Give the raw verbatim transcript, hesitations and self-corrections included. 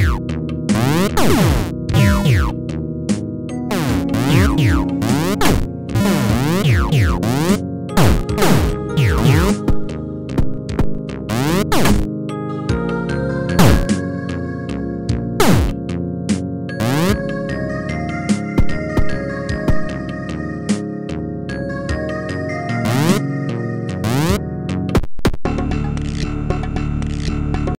You